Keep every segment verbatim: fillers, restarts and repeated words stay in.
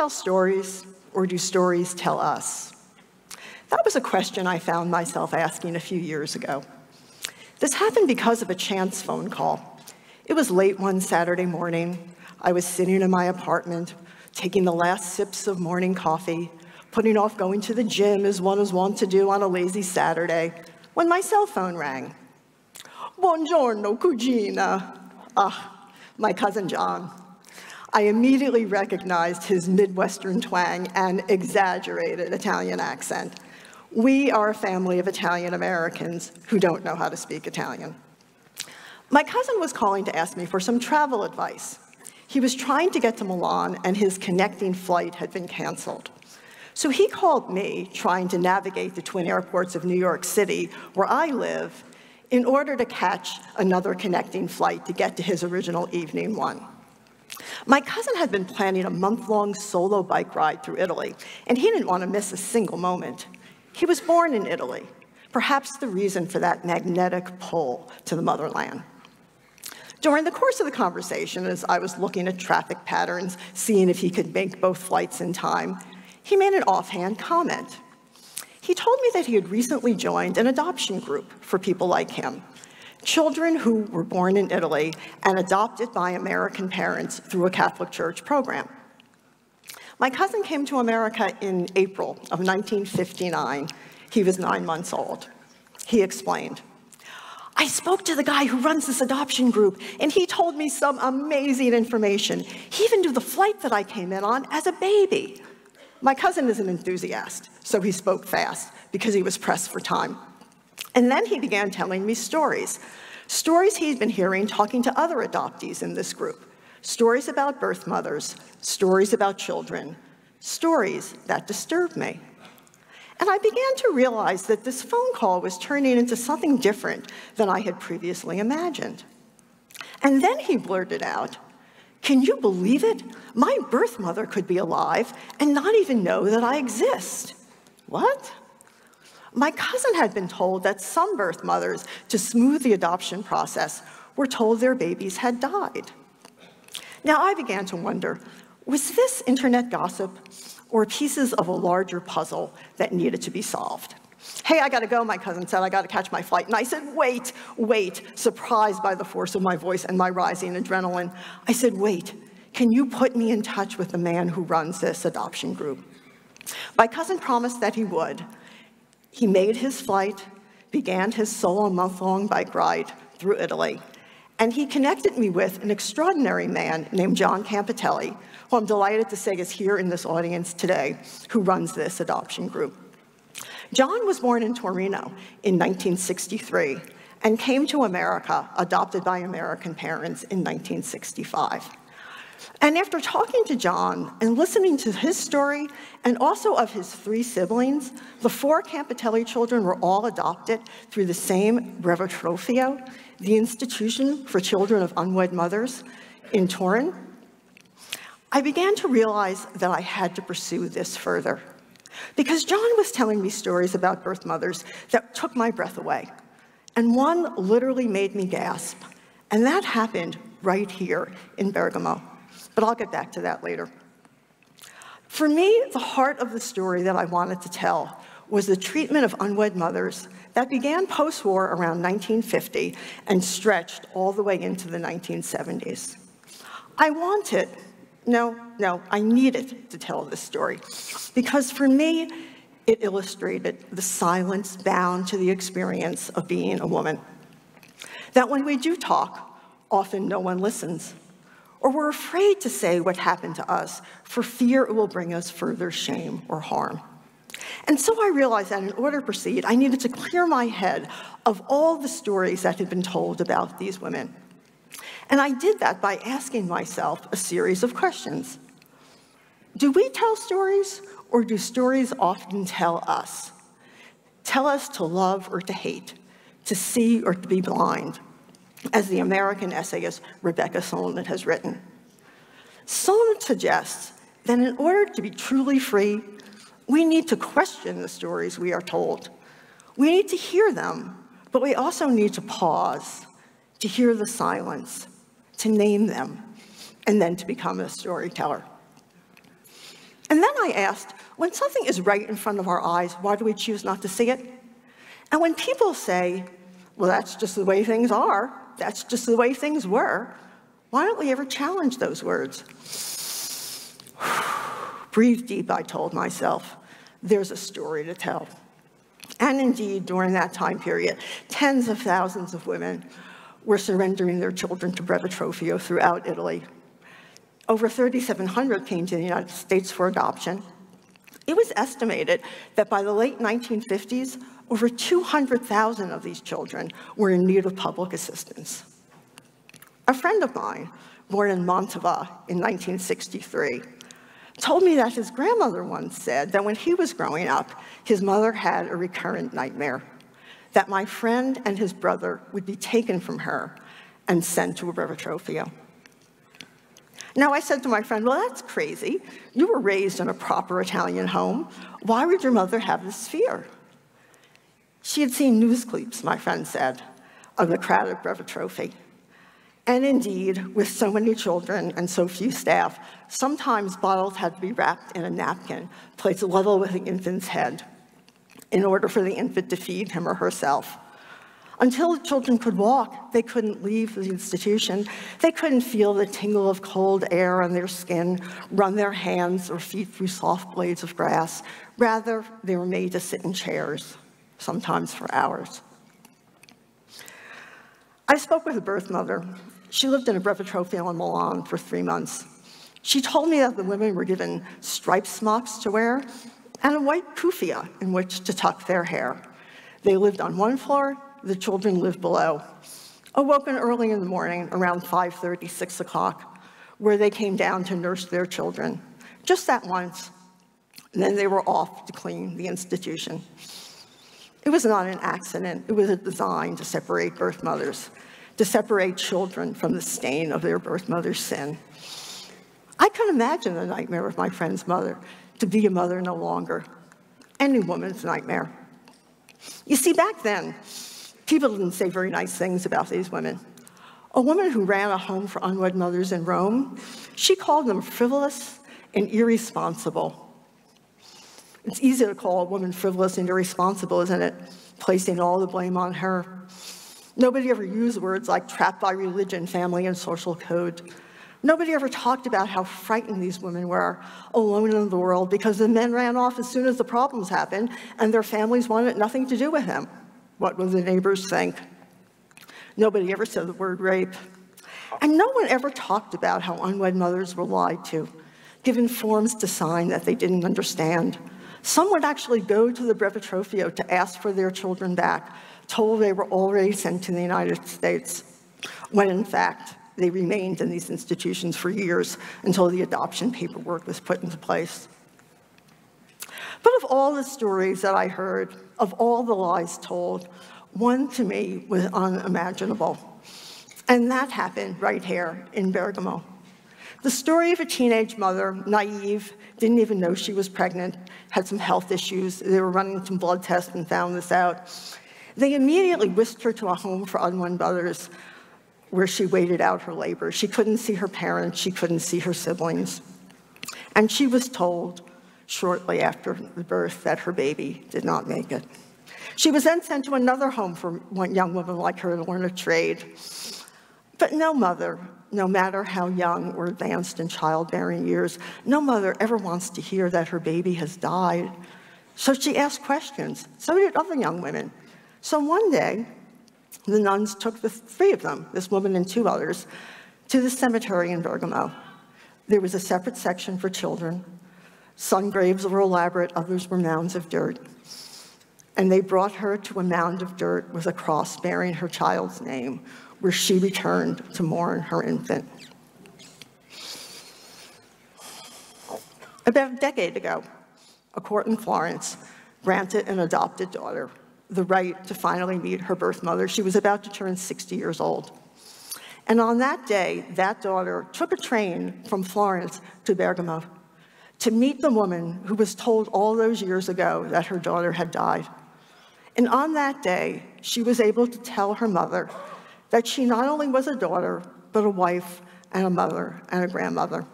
Tell stories, or do stories tell us? That was a question I found myself asking a few years ago. This happened because of a chance phone call. It was late one Saturday morning. I was sitting in my apartment, taking the last sips of morning coffee, putting off going to the gym as one is wont to do on a lazy Saturday, when my cell phone rang. Buongiorno, cugina. Ah, my cousin John. I immediately recognized his Midwestern twang and exaggerated Italian accent. We are a family of Italian Americans who don't know how to speak Italian. My cousin was calling to ask me for some travel advice. He was trying to get to Milan and his connecting flight had been canceled. So he called me, trying to navigate the twin airports of New York City, where I live, in order to catch another connecting flight to get to his original evening one. My cousin had been planning a month-long solo bike ride through Italy, and he didn't want to miss a single moment. He was born in Italy, perhaps the reason for that magnetic pull to the motherland. During the course of the conversation, as I was looking at traffic patterns, seeing if he could make both flights in time, he made an offhand comment. He told me that he had recently joined an adoption group for people like him. Children who were born in Italy and adopted by American parents through a Catholic Church program. My cousin came to America in April of nineteen fifty-nine. He was nine months old. He explained, "I spoke to the guy who runs this adoption group, and he told me some amazing information. He even knew the flight that I came in on as a baby." My cousin is an enthusiast, so he spoke fast because he was pressed for time. And then he began telling me stories, stories he'd been hearing talking to other adoptees in this group, stories about birth mothers, stories about children, stories that disturbed me. And I began to realize that this phone call was turning into something different than I had previously imagined. And then he blurted out, "Can you believe it? My birth mother could be alive and not even know that I exist." What? My cousin had been told that some birth mothers, to smooth the adoption process, were told their babies had died. Now I began to wonder, was this internet gossip or pieces of a larger puzzle that needed to be solved? "Hey, I gotta go," my cousin said, "I gotta catch my flight." And I said, "Wait, wait," surprised by the force of my voice and my rising adrenaline. I said, "Wait, can you put me in touch with the man who runs this adoption group?" My cousin promised that he would. He made his flight, began his solo month-long bike ride through Italy, and he connected me with an extraordinary man named John Campitelli, who I'm delighted to say is here in this audience today, who runs this adoption group. John was born in Torino in nineteen sixty-three and came to America, adopted by American parents, in nineteen sixty-five. And after talking to John and listening to his story, and also of his three siblings, the four Campitelli children were all adopted through the same brefotrofio, the institution for children of unwed mothers in Turin, I began to realize that I had to pursue this further. Because John was telling me stories about birth mothers that took my breath away. And one literally made me gasp. And that happened right here in Bergamo. But I'll get back to that later. For me, the heart of the story that I wanted to tell was the treatment of unwed mothers that began post-war around nineteen fifty and stretched all the way into the nineteen seventies. I wanted, no, no, I needed to tell this story, because for me, it illustrated the silence bound to the experience of being a woman. That when we do talk, often no one listens. Or we're afraid to say what happened to us for fear it will bring us further shame or harm. And so I realized that in order to proceed, I needed to clear my head of all the stories that had been told about these women. And I did that by asking myself a series of questions. Do we tell stories, or do stories often tell us? tell us to love or to hate, to see or to be blind, as the American essayist Rebecca Solnit has written. Solnit suggests that in order to be truly free, we need to question the stories we are told. We need to hear them, but we also need to pause, to hear the silence, to name them, and then to become a storyteller. And then I asked, when something is right in front of our eyes, why do we choose not to see it? And when people say, well, that's just the way things are, that's just the way things were, why don't we ever challenge those words? Breathe deep, I told myself. There's a story to tell. And indeed, during that time period, tens of thousands of women were surrendering their children to brefotrofio throughout Italy. Over thirty-seven hundred came to the United States for adoption. It was estimated that by the late nineteen fifties, over two hundred thousand of these children were in need of public assistance. A friend of mine, born in Mantova in nineteen sixty-three, told me that his grandmother once said that when he was growing up, his mother had a recurrent nightmare, that my friend and his brother would be taken from her and sent to a brefotrofio. Now, I said to my friend, well, that's crazy. You were raised in a proper Italian home. Why would your mother have this fear? She had seen news clips, my friend said, of the crowded brefotrofio. And indeed, with so many children and so few staff, sometimes bottles had to be wrapped in a napkin, placed level with the infant's head, in order for the infant to feed him or herself. Until the children could walk, they couldn't leave the institution. They couldn't feel the tingle of cold air on their skin, run their hands or feet through soft blades of grass. Rather, they were made to sit in chairs, sometimes for hours. I spoke with a birth mother. She lived in a brefotrofio in Milan for three months. She told me that the women were given striped smocks to wear and a white kufia in which to tuck their hair. They lived on one floor. The children lived below, awoken early in the morning, around five thirty, six o'clock, where they came down to nurse their children, just that once, and then they were off to clean the institution. It was not an accident. It was a design to separate birth mothers, to separate children from the stain of their birth mother's sin. I could imagine the nightmare of my friend's mother, to be a mother no longer, any woman's nightmare. You see, back then, people didn't say very nice things about these women. A woman who ran a home for unwed mothers in Rome, she called them frivolous and irresponsible. It's easy to call a woman frivolous and irresponsible, isn't it? Placing all the blame on her. Nobody ever used words like trapped by religion, family, and social code. Nobody ever talked about how frightened these women were, alone in the world, because the men ran off as soon as the problems happened, and their families wanted nothing to do with them. What will the neighbors think? Nobody ever said the word rape. And no one ever talked about how unwed mothers were lied to, given forms to sign that they didn't understand. Some would actually go to the brefotrofio to ask for their children back, told they were already sent to the United States, when in fact, they remained in these institutions for years until the adoption paperwork was put into place. But of all the stories that I heard, of all the lies told, one to me was unimaginable. And that happened right here in Bergamo. The story of a teenage mother, naive, didn't even know she was pregnant, had some health issues. They were running some blood tests and found this out. They immediately whisked her to a home for unwed mothers where she waited out her labor. She couldn't see her parents. She couldn't see her siblings. And she was told, shortly after the birth, that her baby did not make it. She was then sent to another home for one young woman like her to learn a trade. But no mother, no matter how young or advanced in childbearing years, no mother ever wants to hear that her baby has died. So she asked questions. So did other young women. So one day, the nuns took the three of them, this woman and two others, to the cemetery in Bergamo. There was a separate section for children. Some graves were elaborate, others were mounds of dirt. And they brought her to a mound of dirt with a cross bearing her child's name, where she returned to mourn her infant. About a decade ago, a court in Florence granted an adopted daughter the right to finally meet her birth mother. She was about to turn sixty years old. And on that day, that daughter took a train from Florence to Bergamo to meet the woman who was told all those years ago that her daughter had died. And on that day, she was able to tell her mother that she not only was a daughter, but a wife and a mother and a grandmother.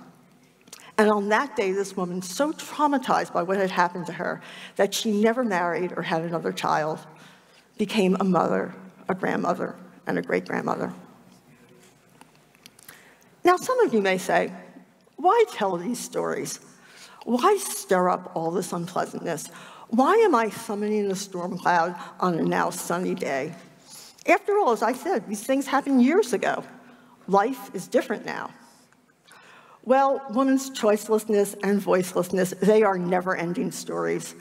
And on that day, this woman was so traumatized by what had happened to her that she never married or had another child, became a mother, a grandmother, and a great-grandmother. Now, some of you may say, why tell these stories? Why stir up all this unpleasantness? Why am I summoning a storm cloud on a now sunny day? After all, as I said, these things happened years ago. Life is different now. Well, women's choicelessness and voicelessness, they are never-ending stories.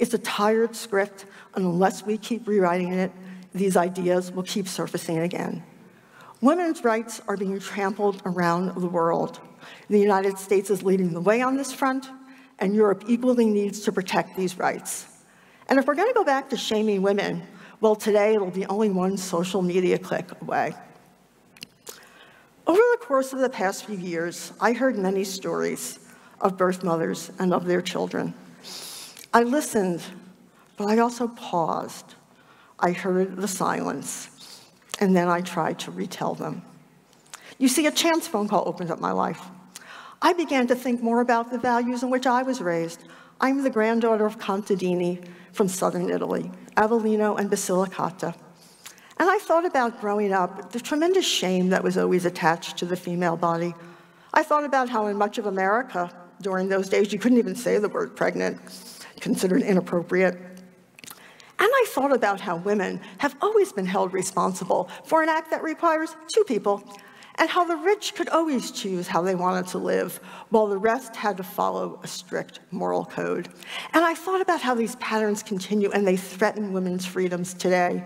It's a tired script, and unless we keep rewriting it, these ideas will keep surfacing again. Women's rights are being trampled around the world. The United States is leading the way on this front, and Europe equally needs to protect these rights. And if we're going to go back to shaming women, well, today it'll be only one social media click away. Over the course of the past few years, I heard many stories of birth mothers and of their children. I listened, but I also paused. I heard the silence, and then I tried to retell them. You see, a chance phone call opened up my life. I began to think more about the values in which I was raised. I'm the granddaughter of Contadini from southern Italy, Avellino and Basilicata. And I thought about growing up, the tremendous shame that was always attached to the female body. I thought about how in much of America, during those days, you couldn't even say the word pregnant, considered inappropriate. And I thought about how women have always been held responsible for an act that requires two people, and how the rich could always choose how they wanted to live, while the rest had to follow a strict moral code. And I thought about how these patterns continue and they threaten women's freedoms today.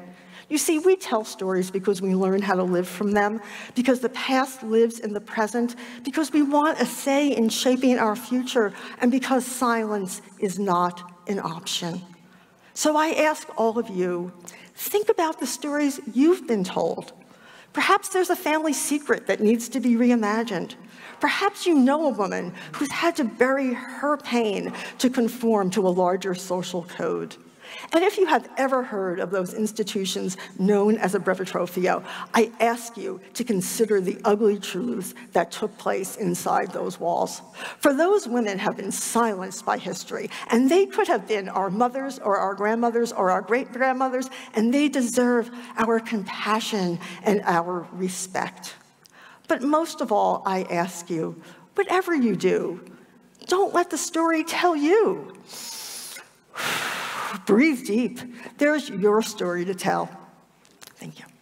You see, we tell stories because we learn how to live from them, because the past lives in the present, because we want a say in shaping our future, and because silence is not an option. So I ask all of you, think about the stories you've been told. Perhaps there's a family secret that needs to be reimagined. Perhaps you know a woman who's had to bury her pain to conform to a larger social code. And if you have ever heard of those institutions known as a brefotrofio, I ask you to consider the ugly truths that took place inside those walls. For those women have been silenced by history, and they could have been our mothers or our grandmothers or our great-grandmothers, and they deserve our compassion and our respect. But most of all, I ask you, whatever you do, don't let the story tell you. Breathe deep. There's your story to tell. Thank you.